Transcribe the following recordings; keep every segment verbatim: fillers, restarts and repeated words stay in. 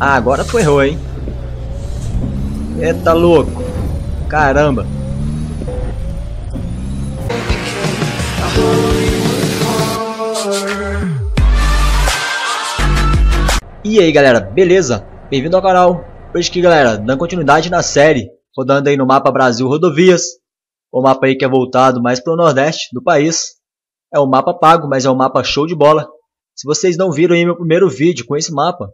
Ah, agora tu errou, hein? Eita, louco. Caramba. E aí, galera, beleza? Bem-vindo ao canal. Hoje aqui, galera, dando continuidade na série, rodando aí no mapa Brasil Rodovias. O mapa aí que é voltado mais para o Nordeste do país. É um mapa pago, mas é um mapa show de bola. Se vocês não viram aí meu primeiro vídeo com esse mapa,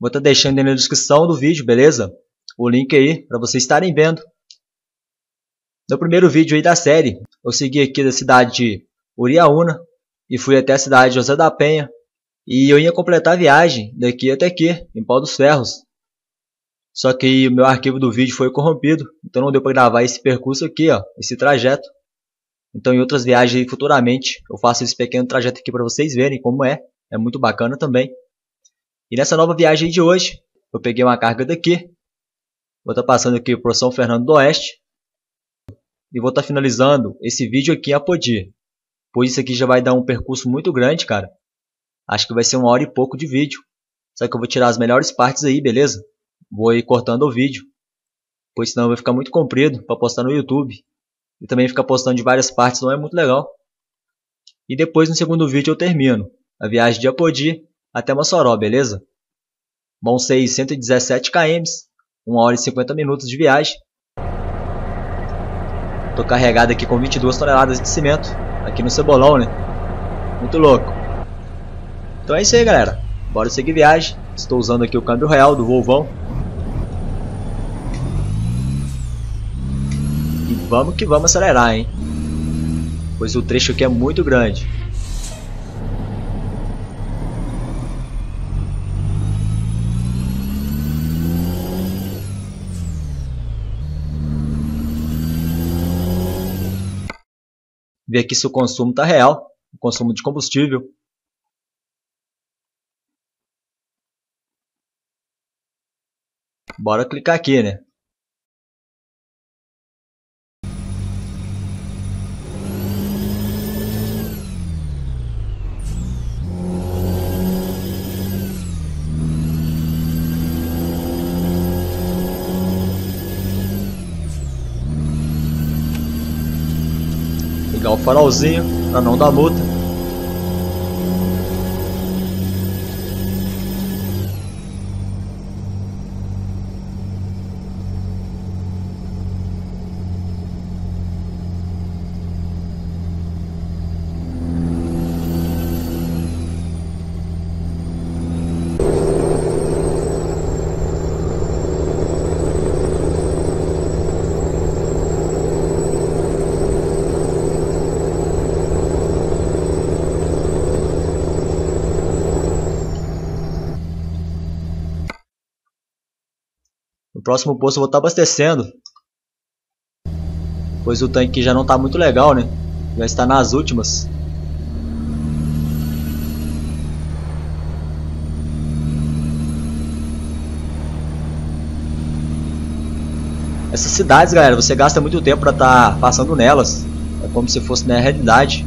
vou estar deixando aí na descrição do vídeo, beleza? O link aí para vocês estarem vendo. No primeiro vídeo aí da série, eu segui aqui da cidade de Uriaúna e fui até a cidade de José da Penha. E eu ia completar a viagem daqui até aqui, em Pau dos Ferros. Só que o meu arquivo do vídeo foi corrompido, então não deu para gravar esse percurso aqui, ó, esse trajeto. Então em outras viagens aí, futuramente, eu faço esse pequeno trajeto aqui para vocês verem como é. É muito bacana também. E nessa nova viagem de hoje, eu peguei uma carga daqui. Vou estar passando aqui por São Fernando do Oeste. E vou estar finalizando esse vídeo aqui em Apodi. Pois isso aqui já vai dar um percurso muito grande, cara. Acho que vai ser uma hora e pouco de vídeo. Só que eu vou tirar as melhores partes aí, beleza? Vou ir cortando o vídeo. Pois senão vai ficar muito comprido para postar no YouTube. E também ficar postando de várias partes não é muito legal. E depois no segundo vídeo eu termino a viagem de Apodi até Mossoró, beleza? Vão ser cento e dezessete quilômetros, uma hora e cinquenta minutos de viagem. Tô carregado aqui com vinte e duas toneladas de cimento, aqui no cebolão, né? Muito louco. Então é isso aí, galera. Bora seguir viagem. Estou usando aqui o câmbio real do Volvão. E vamos que vamos acelerar, hein? Pois o trecho aqui é muito grande. Ver aqui se o consumo está real, o consumo de combustível. Bora clicar aqui, né? Ligar o farolzinho para não dar multa. No próximo posto eu vou estar abastecendo, pois o tanque já não está muito legal, né? Já está nas últimas. Essas cidades, galera, você gasta muito tempo para estar passando nelas. É como se fosse na realidade.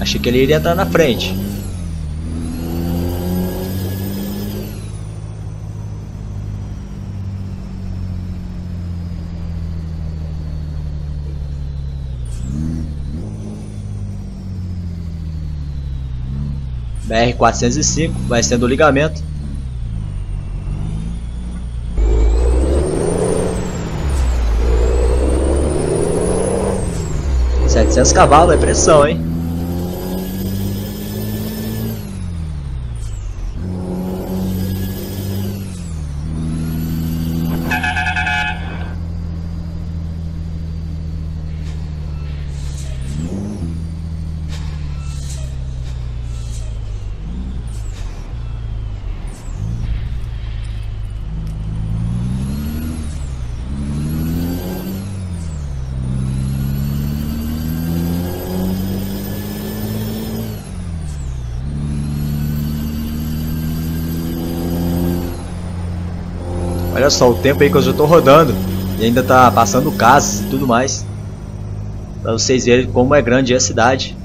Achei que ele iria entrar na frente. B R quatrocentos e cinco vai sendo o ligamento. setecentos cavalos é pressão, hein? Olha só o tempo aí que eu já estou rodando. E ainda tá passando casas e tudo mais, para vocês verem como é grande a cidade.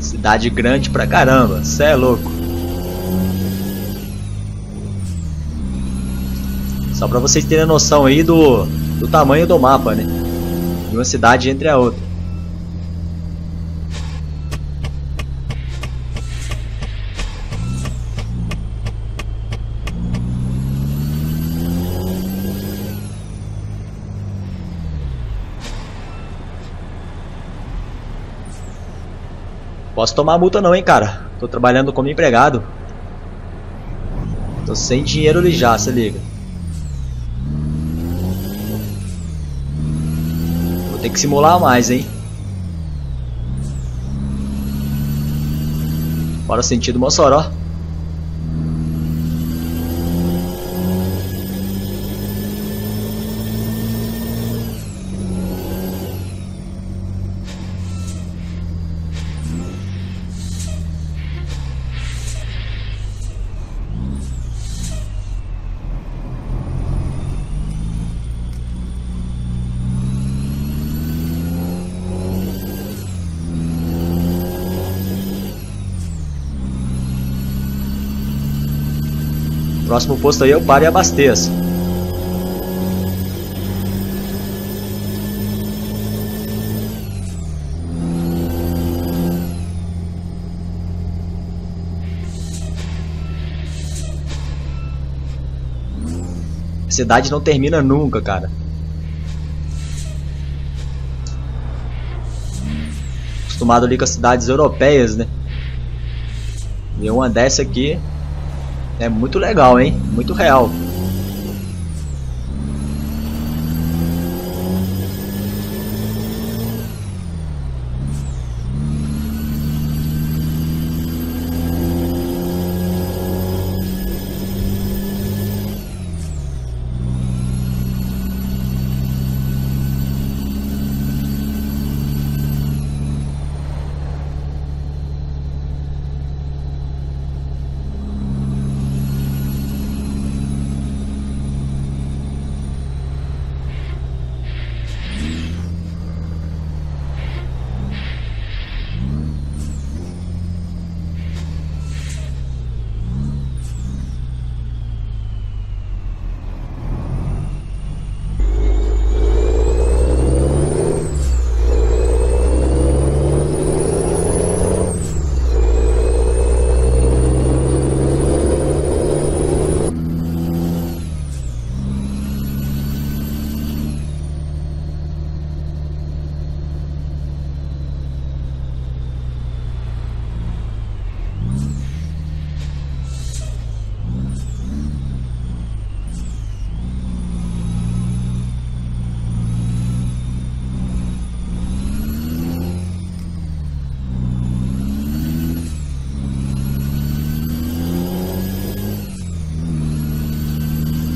Cidade grande pra caramba, cê é louco. Só pra vocês terem a noção aí do, do tamanho do mapa, né? De uma cidade entre a outra. Posso tomar multa não, hein, cara. Tô trabalhando como empregado. Tô sem dinheiro ali já, se liga. Vou ter que simular mais, hein. Bora sentido Mossoró. Próximo posto aí eu paro e abasteço. A cidade não termina nunca, cara. Acostumado ali com as cidades europeias, né? E uma dessa aqui é muito legal, hein? Muito real.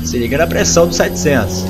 Se liga na pressão do setecentos.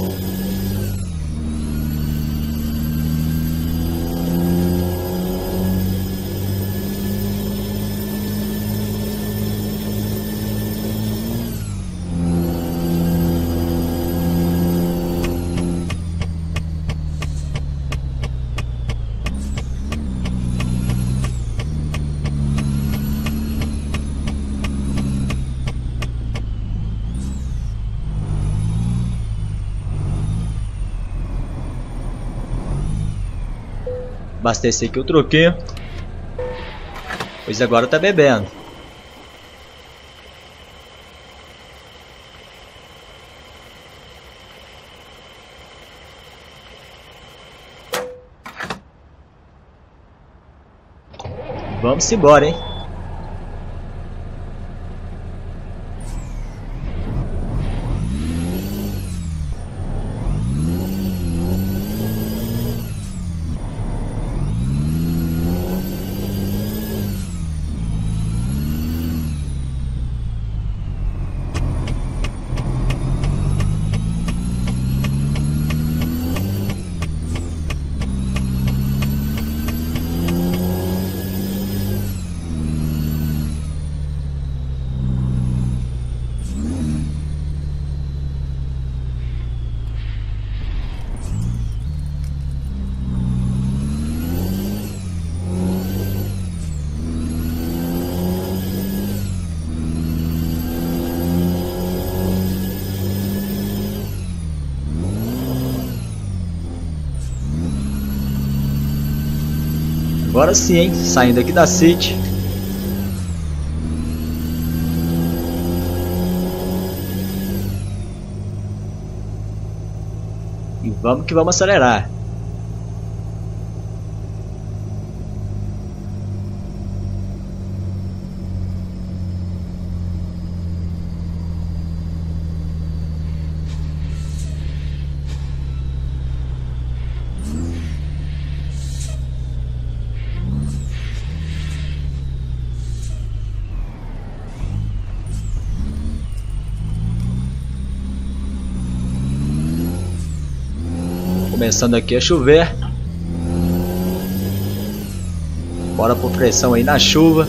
Abastecer aqui o troquinho. Pois agora tá bebendo. Vamos embora, hein? Agora sim, hein? Saindo aqui da City. E vamos que vamos acelerar. Começando aqui a chover. Bora por pressão aí na chuva.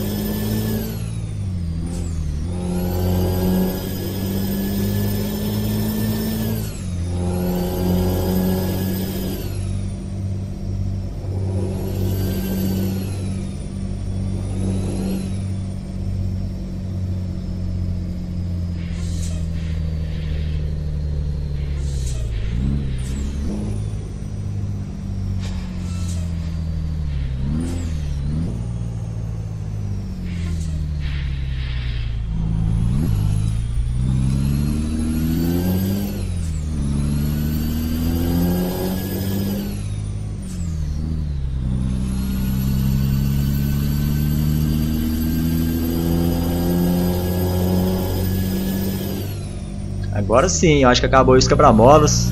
Agora sim, eu acho que acabou os quebra-molas.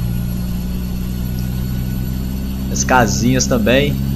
As casinhas também.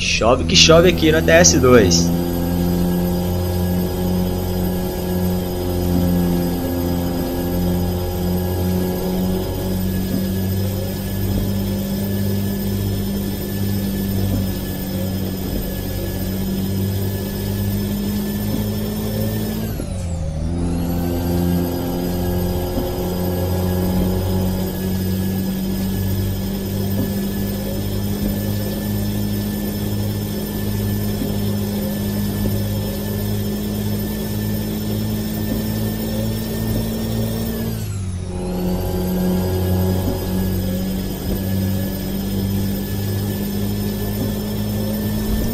Chove que chove aqui na T S dois.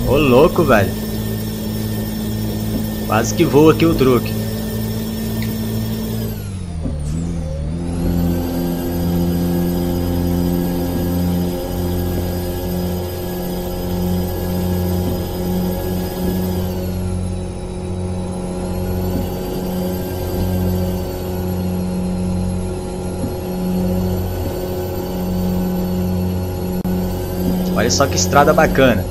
Ô louco, velho. Quase que voa aqui o truque. Olha só que estrada bacana.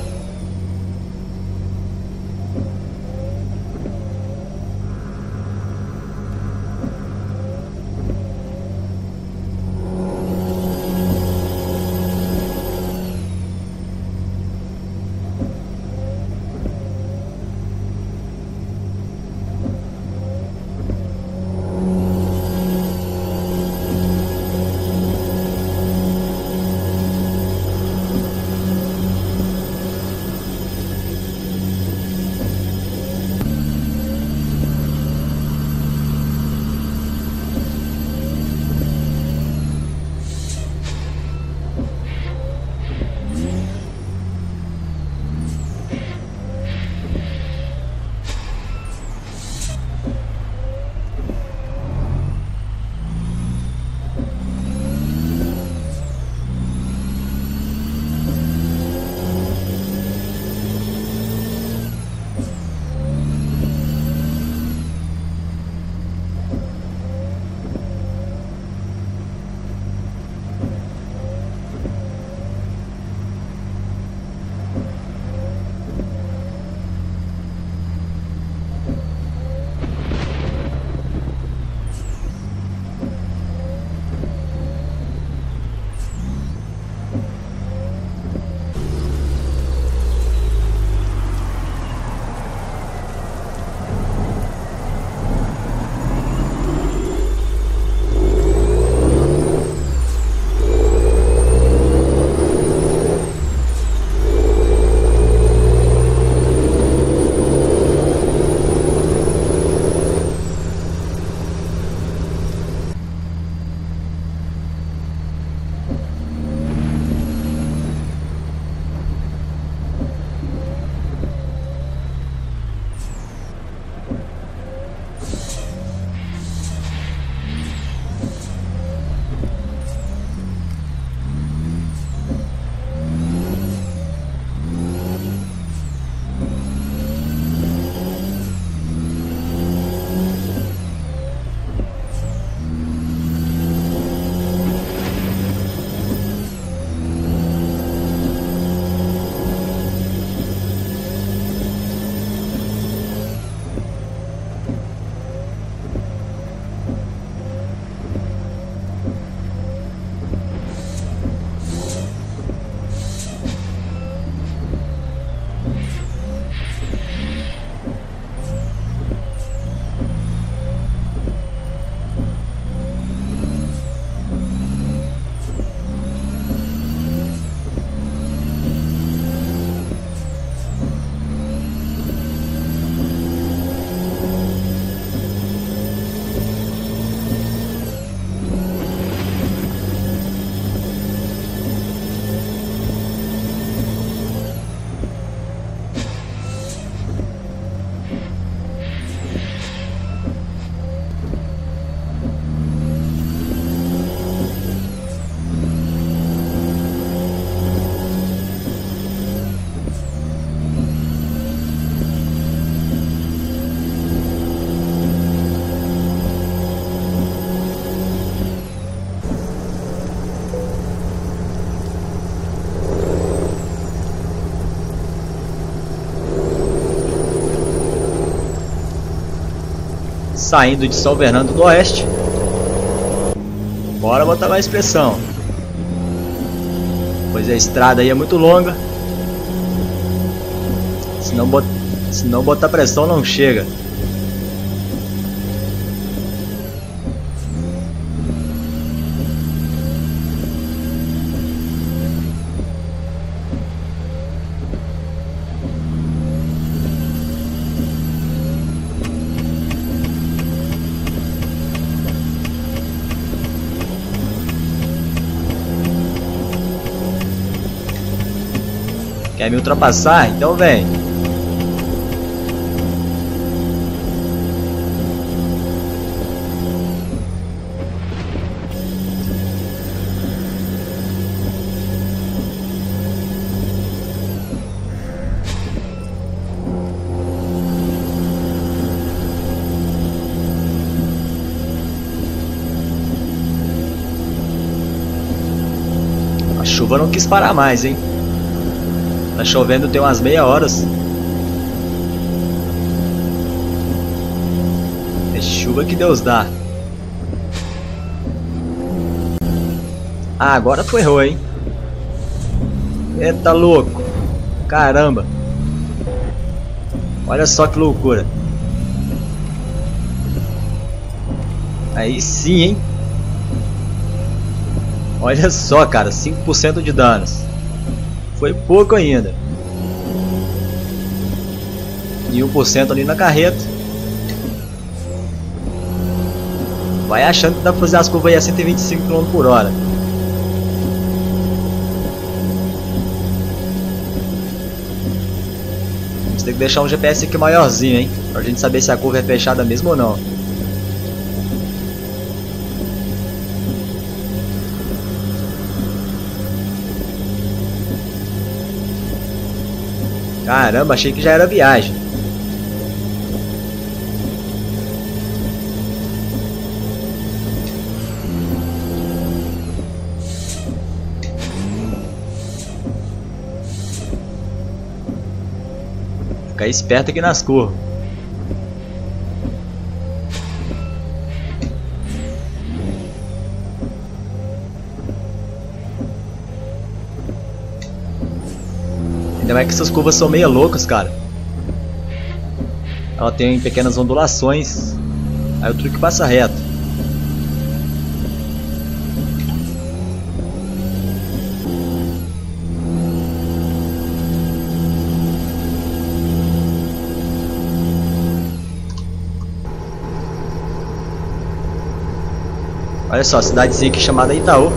Saindo de São Bernardo do Oeste, bora botar mais pressão, pois a estrada aí é muito longa. Se não, bot... Se não botar pressão, não chega. Quer me ultrapassar? Então vem. A chuva não quis parar mais, hein? Tá chovendo tem umas meia horas. É chuva que Deus dá. Ah, agora tu errou, hein? Eita, louco. Caramba. Olha só que loucura. Aí sim, hein? Olha só, cara, cinco por cento de danos. Foi pouco ainda. E um por cento ali na carreta. Vai achando que dá pra fazer as curvas aí a cento e vinte e cinco quilômetros por hora. Vamos ter que deixar um G P S aqui maiorzinho, hein? Pra gente saber se a curva é fechada mesmo ou não. Caramba, achei que já era viagem. Ficar esperto aqui nas curvas. Ainda mais que essas curvas são meio loucas, cara. Ela tem pequenas ondulações. Aí o truque passa reto. Olha só, cidadezinha aqui chamada Itaú.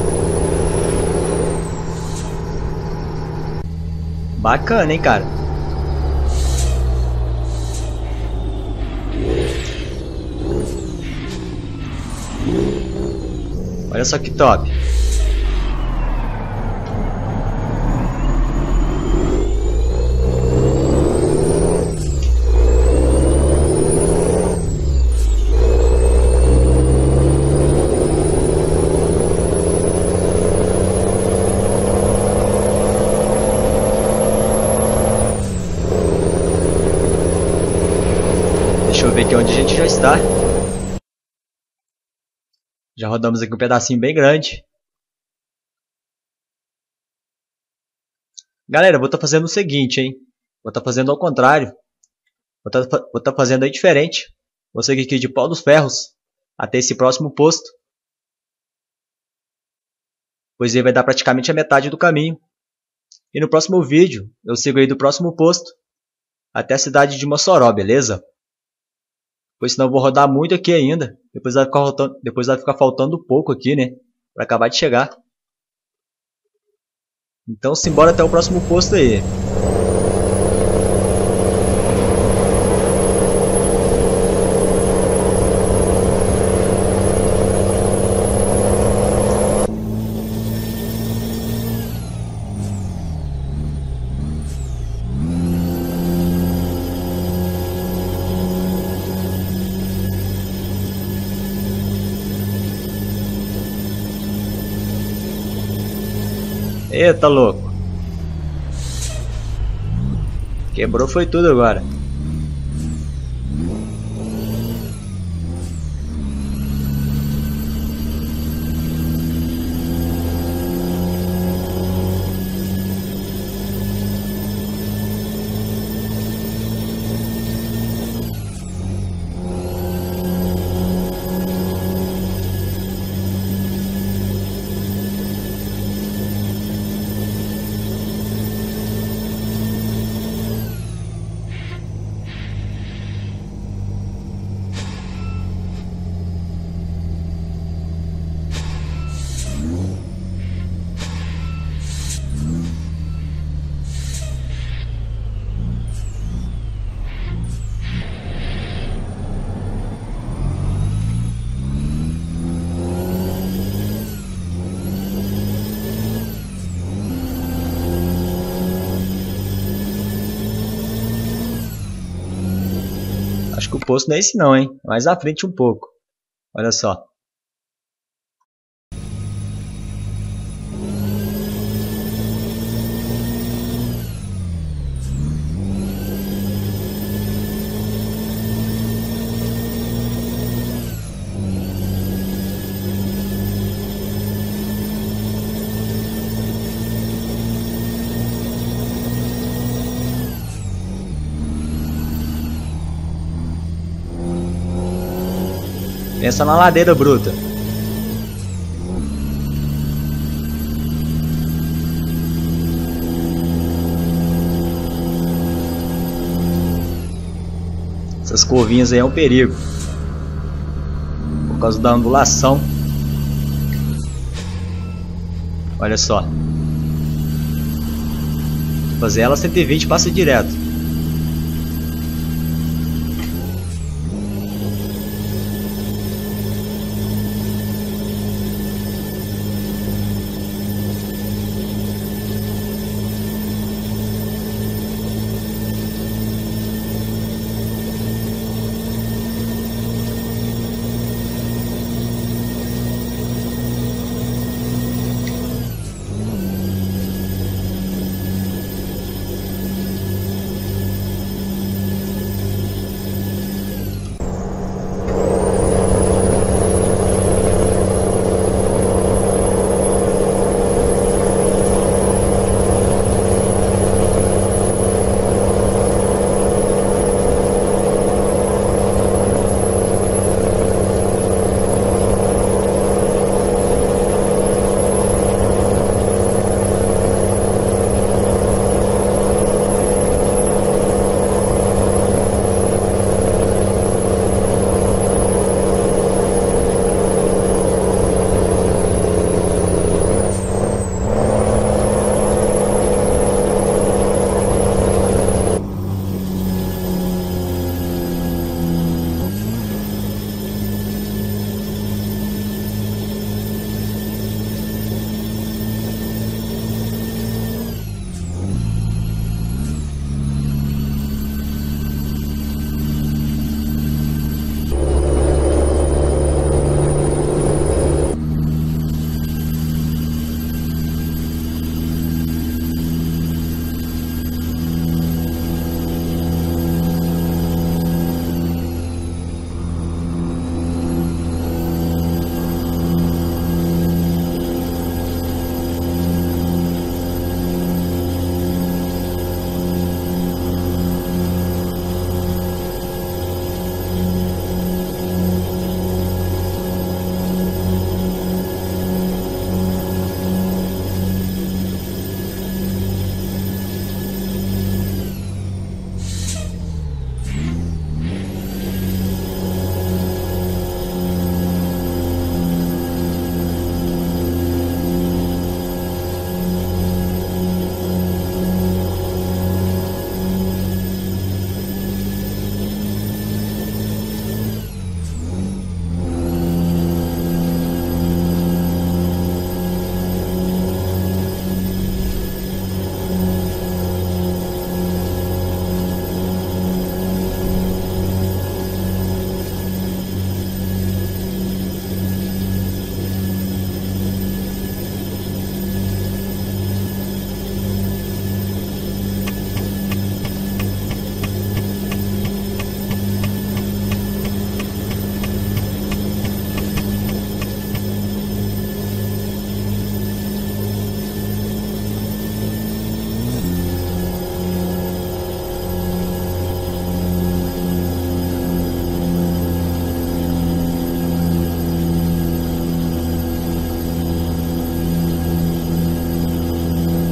Bacana, hein, cara? Olha só que top. Aqui onde a gente já está. Já rodamos aqui um pedacinho bem grande. Galera, eu vou estar fazendo o seguinte, hein? Vou estar fazendo ao contrário. Vou estar, vou estar fazendo aí diferente. Vou seguir aqui de Pau dos Ferros até esse próximo posto, pois ele vai dar praticamente a metade do caminho. E no próximo vídeo eu sigo aí do próximo posto até a cidade de Mossoró, beleza? Pois senão eu vou rodar muito aqui ainda. Depois vai ficar, rotando, depois vai ficar faltando pouco aqui, né? Pra acabar de chegar. Então simbora até o próximo posto aí. Eita, louco. Quebrou foi tudo agora. Acho que o posto não é esse não, hein? Mais à frente um pouco. Olha só. Pensa na ladeira bruta. Essas curvinhas aí é um perigo, por causa da angulação. Olha só. Fazer ela cento e vinte, passa direto.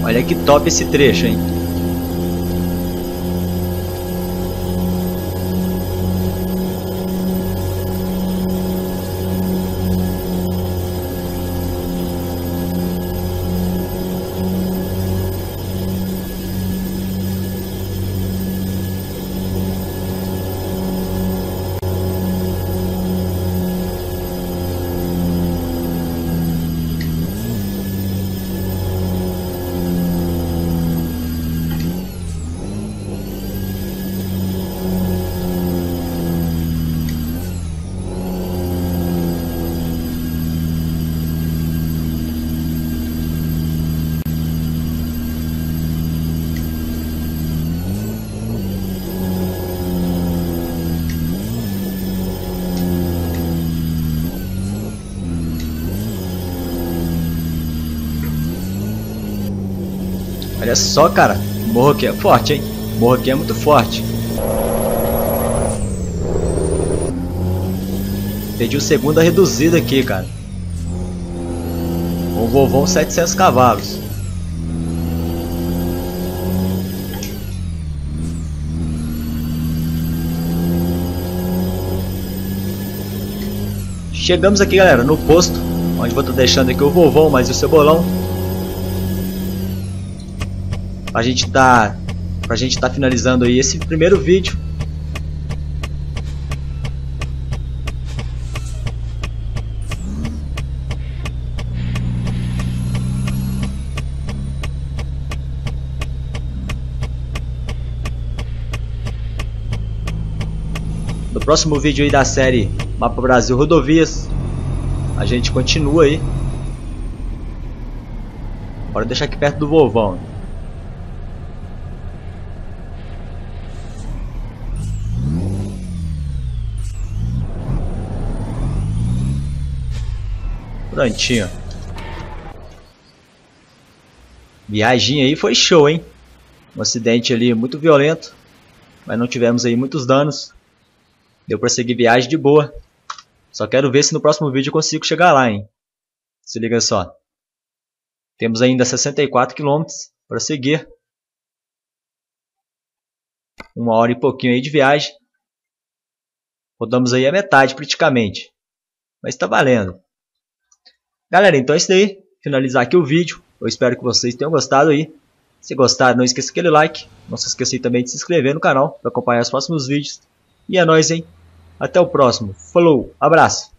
Olha que top esse trecho, hein? Olha só, cara, o morro aqui é forte, hein? O morro aqui é muito forte. Pediu segunda reduzida aqui, cara. Um Volvo setecentos cavalos. Chegamos aqui, galera, no posto, onde vou estar deixando aqui o Volvão, mais o Cebolão. Pra gente tá, pra gente tá finalizando aí esse primeiro vídeo. No próximo vídeo aí da série Mapa Brasil Rodovias, a gente continua aí. Bora deixar aqui perto do Volvão. Prontinho. Viagem aí foi show, hein? Um acidente ali muito violento, mas não tivemos aí muitos danos. Deu pra seguir viagem de boa. Só quero ver se no próximo vídeo eu consigo chegar lá, hein? Se liga só. Temos ainda sessenta e quatro quilômetros para seguir. Uma hora e pouquinho aí de viagem. Rodamos aí a metade praticamente. Mas tá valendo. Galera, então é isso daí. Finalizar aqui o vídeo. Eu espero que vocês tenham gostado aí. Se gostaram, não esqueça aquele like. Não se esqueça também de se inscrever no canal para acompanhar os próximos vídeos. E é nóis, hein? Até o próximo. Falou, abraço!